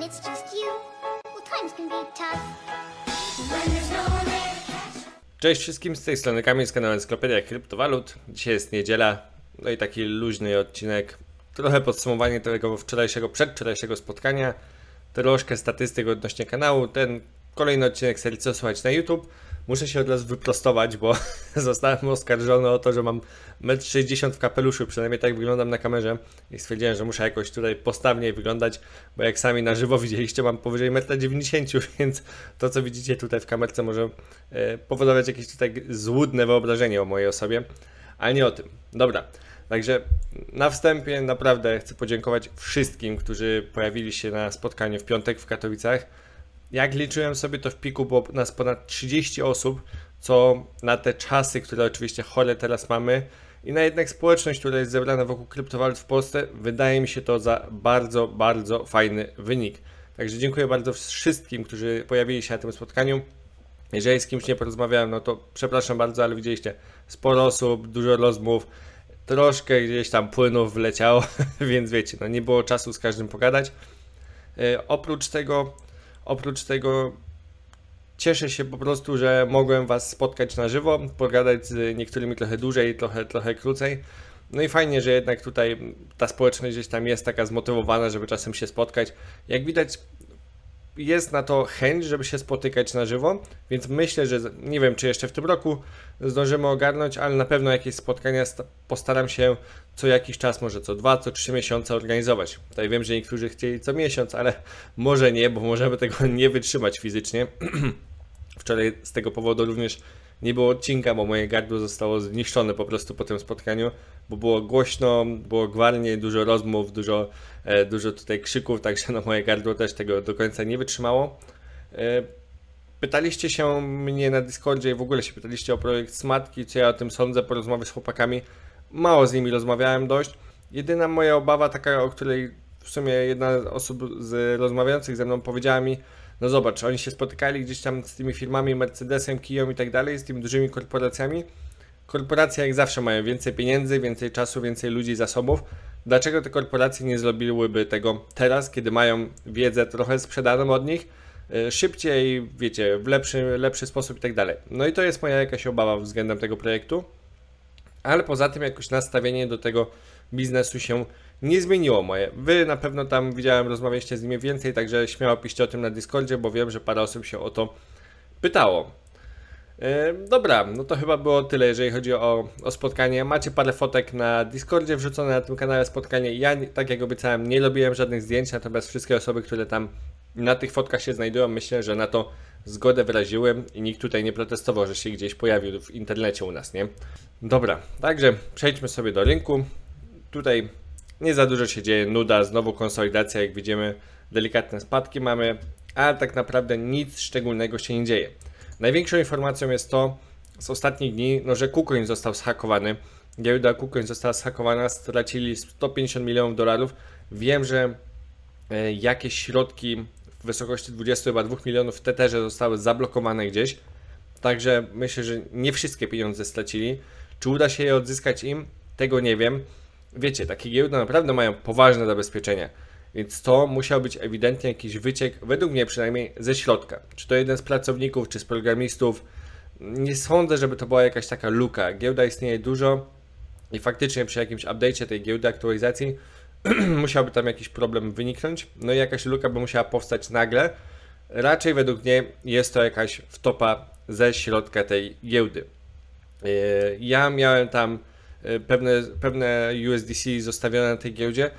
when it's just you, well, times can be tough. When there's no one there to catch up. Cześć wszystkim, z tej strony Kamil z kanału Encyklopedia Kryptowalut. Dzisiaj jest niedziela, no i taki luźny odcinek. Trochę podsumowanie tego przedwczorajszego spotkania. Troszkę statystyk odnośnie kanału. Ten kolejny odcinek serii Co Słychać na YouTube. Muszę się od razu wyprostować, bo zostałem oskarżony o to, że mam 1,60 m w kapeluszu, przynajmniej tak wyglądam na kamerze i stwierdziłem, że muszę jakoś tutaj postawniej wyglądać, bo jak sami na żywo widzieliście, mam powyżej 1,90 m, więc to, co widzicie tutaj w kamerce, może powodować jakieś tutaj złudne wyobrażenie o mojej osobie, ale nie o tym. Dobra, także na wstępie naprawdę chcę podziękować wszystkim, którzy pojawili się na spotkaniu w piątek w Katowicach. Jak liczyłem sobie, to w piku było nas ponad 30 osób, co na te czasy, które oczywiście chore teraz mamy i na jednak społeczność, która jest zebrana wokół kryptowalut w Polsce, wydaje mi się to za bardzo, bardzo fajny wynik. Także dziękuję bardzo wszystkim, którzy pojawili się na tym spotkaniu. Jeżeli z kimś nie porozmawiałem, no to przepraszam bardzo, ale widzieliście sporo osób, dużo rozmów, troszkę gdzieś tam płynów wleciało, więc wiecie, no nie było czasu z każdym pogadać. Oprócz tego cieszę się po prostu, że mogłem Was spotkać na żywo, pogadać z niektórymi trochę dłużej, trochę krócej. No i fajnie, że jednak tutaj ta społeczność gdzieś tam jest taka zmotywowana, żeby czasem się spotkać. Jak widać, jest na to chęć, żeby się spotykać na żywo, więc myślę, że nie wiem, czy jeszcze w tym roku zdążymy ogarnąć, ale na pewno jakieś spotkania postaram się co jakiś czas, może co 2, co 3 miesiące organizować. Tutaj wiem, że niektórzy chcieli co miesiąc, ale może nie, bo możemy tego nie wytrzymać fizycznie. Wczoraj z tego powodu również nie było odcinka, bo moje gardło zostało zniszczone po prostu po tym spotkaniu, bo było głośno, było gwarnie, dużo rozmów, dużo tutaj krzyków, także no moje gardło też tego do końca nie wytrzymało. Pytaliście się mnie na Discordzie i w ogóle się pytaliście o projekt Smartki, co ja o tym sądzę po rozmowie z chłopakami. Mało z nimi rozmawiałem dość. Jedyna moja obawa, taka, o której w sumie jedna z osób z rozmawiających ze mną powiedziała mi: no zobacz, oni się spotykali gdzieś tam z tymi firmami, Mercedesem, Kiją i tak dalej, z tymi dużymi korporacjami. Korporacje jak zawsze mają więcej pieniędzy, więcej czasu, więcej ludzi, zasobów. Dlaczego te korporacje nie zrobiłyby tego teraz, kiedy mają wiedzę trochę sprzedaną od nich, szybciej, wiecie, w lepszy sposób i tak dalej. No i to jest moja jakaś obawa względem tego projektu. Ale poza tym jakoś nastawienie do tego biznesu się nie zmieniło moje. Wy na pewno tam widziałem, rozmawialiście z nimi więcej, także śmiało piszcie o tym na Discordzie, bo wiem, że parę osób się o to pytało. Dobra, no to chyba było tyle, jeżeli chodzi o spotkanie. Macie parę fotek na Discordzie wrzucone na tym kanale spotkanie. Ja, tak jak obiecałem, nie robiłem żadnych zdjęć, natomiast wszystkie osoby, które tam na tych fotkach się znajdują, myślę, że na to zgodę wyraziłem i nikt tutaj nie protestował, że się gdzieś pojawił w internecie u nas, nie? Dobra, także przejdźmy sobie do rynku. Tutaj nie za dużo się dzieje, nuda, znowu konsolidacja, jak widzimy, delikatne spadki mamy, ale tak naprawdę nic szczególnego się nie dzieje. Największą informacją jest to z ostatnich dni, no, że KuCoin został zhakowany. Giełda KuCoin została zhakowana, stracili $150 milionów. Wiem, że jakieś środki w wysokości 20 chyba 2 milionów w Tetherze zostały zablokowane gdzieś. Także myślę, że nie wszystkie pieniądze stracili. Czy uda się je odzyskać im? Tego nie wiem. Wiecie, takie giełdy naprawdę mają poważne zabezpieczenia, więc to musiał być ewidentnie jakiś wyciek, według mnie przynajmniej, ze środka. Czy to jeden z pracowników, czy z programistów? Nie sądzę, żeby to była jakaś taka luka. Giełda istnieje dużo i faktycznie przy jakimś update'cie tej giełdy, aktualizacji musiałby tam jakiś problem wyniknąć, no i jakaś luka by musiała powstać nagle. Raczej według mnie jest to jakaś wtopa ze środka tej giełdy. Ja miałem tam pewne USDC zostawione na tej giełdzie.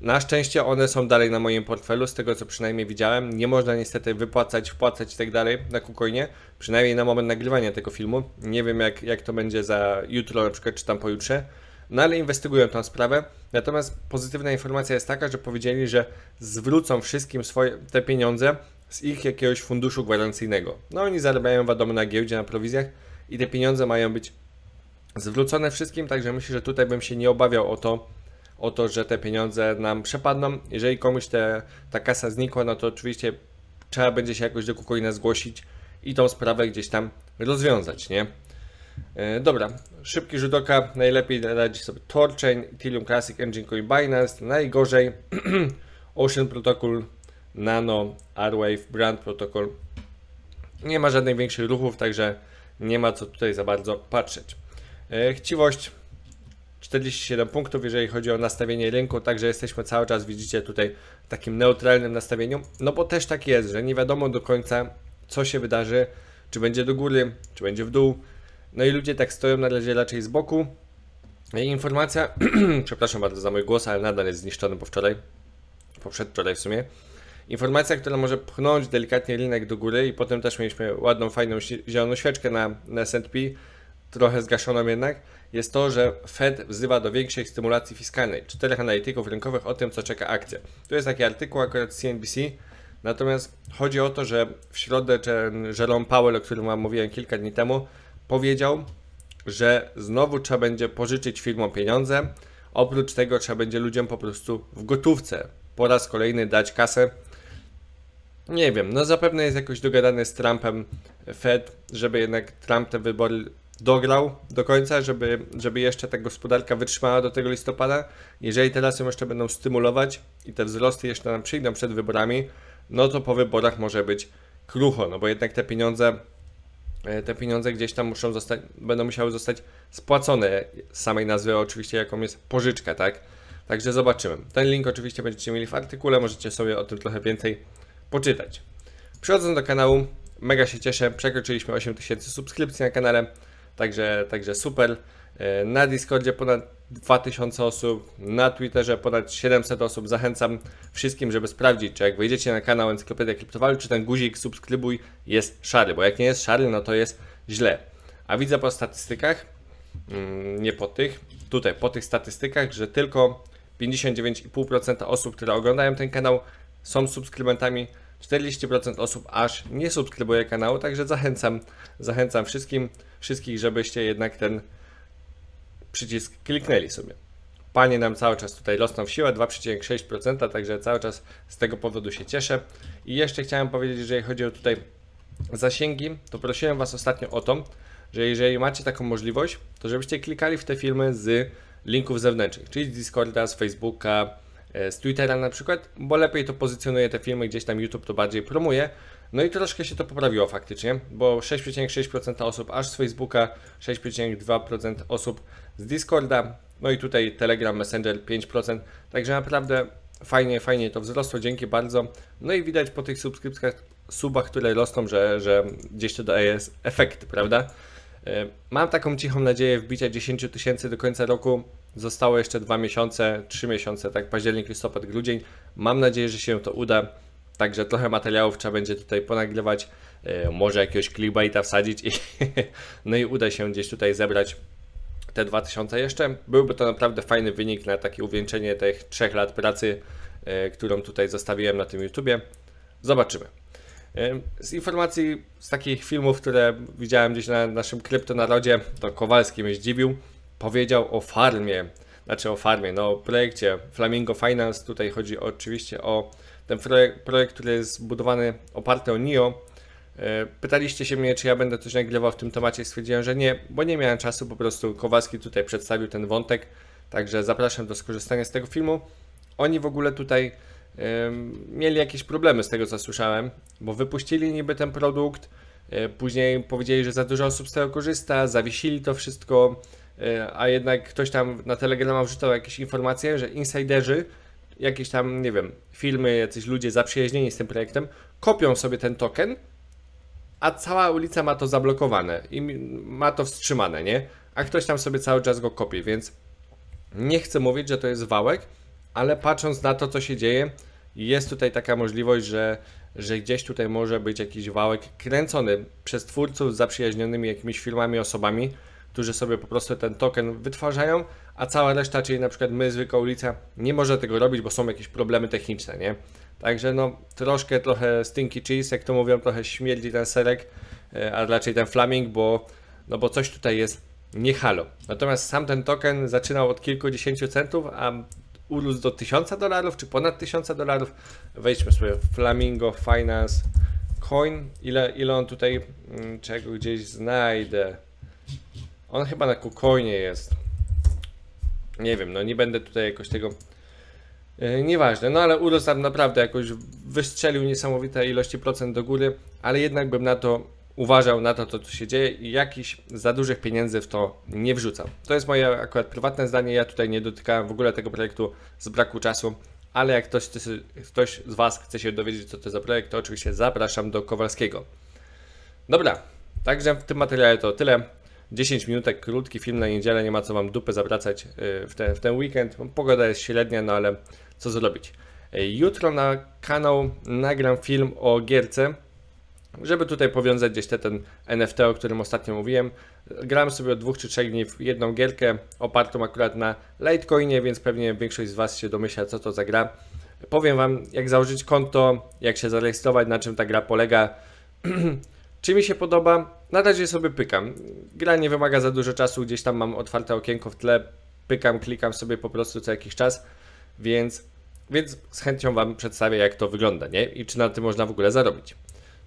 Na szczęście one są dalej na moim portfelu, z tego co przynajmniej widziałem. Nie można niestety wypłacać, wpłacać i tak dalej na KuCoinie, przynajmniej na moment nagrywania tego filmu. Nie wiem jak to będzie za jutro na przykład, czy tam pojutrze. No ale inwestygują tą sprawę. Natomiast pozytywna informacja jest taka, że powiedzieli, że zwrócą wszystkim te pieniądze z ich jakiegoś funduszu gwarancyjnego. No oni zarabiają wiadomo na giełdzie, na prowizjach i te pieniądze mają być zwrócone wszystkim, także myślę, że tutaj bym się nie obawiał o to, że te pieniądze nam przepadną. Jeżeli komuś ta kasa znikła, no to oczywiście trzeba będzie się jakoś do KuCoina zgłosić i tą sprawę gdzieś tam rozwiązać, nie? Dobra, szybki rzut oka, najlepiej radzi sobie Torchain, Ethereum Classic, Engine Coin, Binance, najgorzej Ocean Protocol, Nano, Arweave, Brand Protocol. Nie ma żadnych większych ruchów, także nie ma co tutaj za bardzo patrzeć. Chciwość 47 punktów, jeżeli chodzi o nastawienie rynku, także jesteśmy cały czas, widzicie tutaj, w takim neutralnym nastawieniu, no bo też tak jest, że nie wiadomo do końca, co się wydarzy, czy będzie do góry, czy będzie w dół, no i ludzie tak stoją na razie raczej z boku. I informacja, przepraszam bardzo za mój głos, ale nadal jest zniszczony po wczoraj, poprzedwczoraj w sumie. Informacja, która może pchnąć delikatnie rynek do góry i potem też mieliśmy ładną, fajną, zieloną świeczkę na S&P, trochę zgaszoną jednak, jest to, że Fed wzywa do większej stymulacji fiskalnej. 4 analityków rynkowych o tym, co czeka akcja. Tu jest taki artykuł akurat z CNBC, natomiast chodzi o to, że w środę Jerome Powell, o którym wam mówiłem kilka dni temu, powiedział, że znowu trzeba będzie pożyczyć firmom pieniądze, oprócz tego trzeba będzie ludziom po prostu w gotówce po raz kolejny dać kasę. Nie wiem, no zapewne jest jakoś dogadany z Trumpem Fed, żeby jednak Trump te wybory dograł do końca, żeby jeszcze ta gospodarka wytrzymała do tego listopada. Jeżeli teraz ją jeszcze będą stymulować i te wzrosty jeszcze nam przyjdą przed wyborami, no to po wyborach może być krucho, no bo jednak te pieniądze gdzieś tam muszą zostać, będą musiały zostać spłacone z samej nazwy oczywiście, jaką jest pożyczka, tak? Także zobaczymy. Ten link oczywiście będziecie mieli w artykule, możecie sobie o tym trochę więcej poczytać. Przychodząc do kanału, mega się cieszę, przekroczyliśmy 8000 subskrypcji na kanale, także super. Na Discordzie ponad 2000 osób, na Twitterze ponad 700 osób. Zachęcam wszystkim, żeby sprawdzić, czy jak wejdziecie na kanał Encyklopedia Kryptowalut, czy ten guzik subskrybuj jest szary, bo jak nie jest szary, no to jest źle. A widzę po statystykach, nie po tych, tutaj po tych statystykach, że tylko 59,5% osób, które oglądają ten kanał, są subskrybentami, 40% osób aż nie subskrybuje kanału, także zachęcam wszystkich, żebyście jednak ten przycisk kliknęli sobie. Panie nam cały czas tutaj rosną w siłę, 2,6%, także cały czas z tego powodu się cieszę. I jeszcze chciałem powiedzieć, jeżeli chodzi o tutaj zasięgi, to prosiłem was ostatnio o to, że jeżeli macie taką możliwość, to żebyście klikali w te filmy z linków zewnętrznych, czyli z Discorda, z Facebooka, z Twittera na przykład, bo lepiej to pozycjonuje te filmy, gdzieś tam YouTube to bardziej promuje. No i troszkę się to poprawiło faktycznie, bo 6,6% osób aż z Facebooka, 6,2% osób z Discorda, no i tutaj Telegram, Messenger 5%, także naprawdę fajnie to wzrosło, dzięki bardzo. No i widać po tych subskrypcjach, subach, które rosną, że gdzieś to daje efekt, prawda? Mam taką cichą nadzieję wbicia 10 tysięcy do końca roku. Zostało jeszcze 2 miesiące, 3 miesiące, tak, październik, listopad, grudzień. Mam nadzieję, że się to uda. Także trochę materiałów trzeba będzie tutaj ponagrywać, może jakiegoś clickbaita wsadzić i no i uda się gdzieś tutaj zebrać te 2000 jeszcze. Byłby to naprawdę fajny wynik na takie uwieńczenie tych 3 lat pracy, którą tutaj zostawiłem na tym YouTubie. Zobaczymy. Z informacji, z takich filmów, które widziałem gdzieś na naszym kryptonarodzie, to Kowalski mnie zdziwił. Powiedział o farmie, no o projekcie Flamingo Finance. Tutaj chodzi oczywiście o ten projekt, który jest zbudowany, oparty o NIO. Pytaliście się mnie, czy ja będę coś nagrywał w tym temacie. Stwierdziłem, że nie, bo nie miałem czasu. Po prostu Kowalski tutaj przedstawił ten wątek. Także zapraszam do skorzystania z tego filmu. Oni w ogóle tutaj mieli jakieś problemy z tego, co słyszałem, bo wypuścili niby ten produkt. Później powiedzieli, że za dużo osób z tego korzysta. Zawiesili to wszystko. A jednak ktoś tam na Telegrama wrzucał jakieś informacje, że insiderzy, jakieś tam, nie wiem, firmy, jacyś ludzie zaprzyjaźnieni z tym projektem, kopią sobie ten token, a cała ulica ma to zablokowane i ma to wstrzymane, nie? A ktoś tam sobie cały czas go kopie, więc nie chcę mówić, że to jest wałek, ale patrząc na to, co się dzieje, jest tutaj taka możliwość, że gdzieś tutaj może być jakiś wałek kręcony przez twórców z zaprzyjaźnionymi jakimiś firmami, osobami, którzy sobie po prostu ten token wytwarzają, a cała reszta, czyli na przykład my, zwykła ulica, nie może tego robić, bo są jakieś problemy techniczne, nie? Także no trochę stinky cheese, jak to mówią, trochę śmierdzi ten serek, a raczej ten flaming, bo coś tutaj jest nie halo. Natomiast sam ten token zaczynał od kilkudziesięciu centów, a urósł do $1000 czy ponad $1000. Wejdźmy sobie w Flamingo Finance Coin. Ile on tutaj, czego gdzieś znajdę? On chyba na KuCoinie jest. Nie wiem, no nie będę tutaj jakoś tego Nieważne, no ale urósł tam naprawdę jakoś, wystrzelił niesamowite ilości procent do góry, ale jednak bym na to uważał, na to, co się dzieje i jakichś za dużych pieniędzy w to nie wrzucał. To jest moje akurat prywatne zdanie, ja tutaj nie dotykałem w ogóle tego projektu z braku czasu, ale jak ktoś z Was chce się dowiedzieć, co to za projekt, to oczywiście zapraszam do Kowalskiego. Dobra, także w tym materiale to tyle. 10 minutek, krótki film na niedzielę, nie ma co Wam dupy zawracać w ten weekend. Pogoda jest średnia, no ale co zrobić. Jutro na kanał nagram film o gierce, żeby tutaj powiązać gdzieś ten NFT, o którym ostatnio mówiłem. Gram sobie od 2 czy 3 dni w jedną gierkę, opartą akurat na Litecoinie, więc pewnie większość z Was się domyśla, co to za gra. Powiem Wam, jak założyć konto, jak się zarejestrować, na czym ta gra polega. Czy mi się podoba? Na razie sobie pykam. Gra nie wymaga za dużo czasu, gdzieś tam mam otwarte okienko w tle, pykam, klikam sobie po prostu co jakiś czas, więc z chęcią Wam przedstawię, jak to wygląda, nie? I czy na tym można w ogóle zarobić.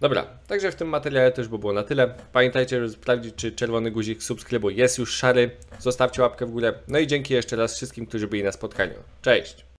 Dobra, także w tym materiale też by było na tyle. Pamiętajcie, żeby sprawdzić, czy czerwony guzik subskrybu jest już szary. Zostawcie łapkę w górę. No i dzięki jeszcze raz wszystkim, którzy byli na spotkaniu. Cześć!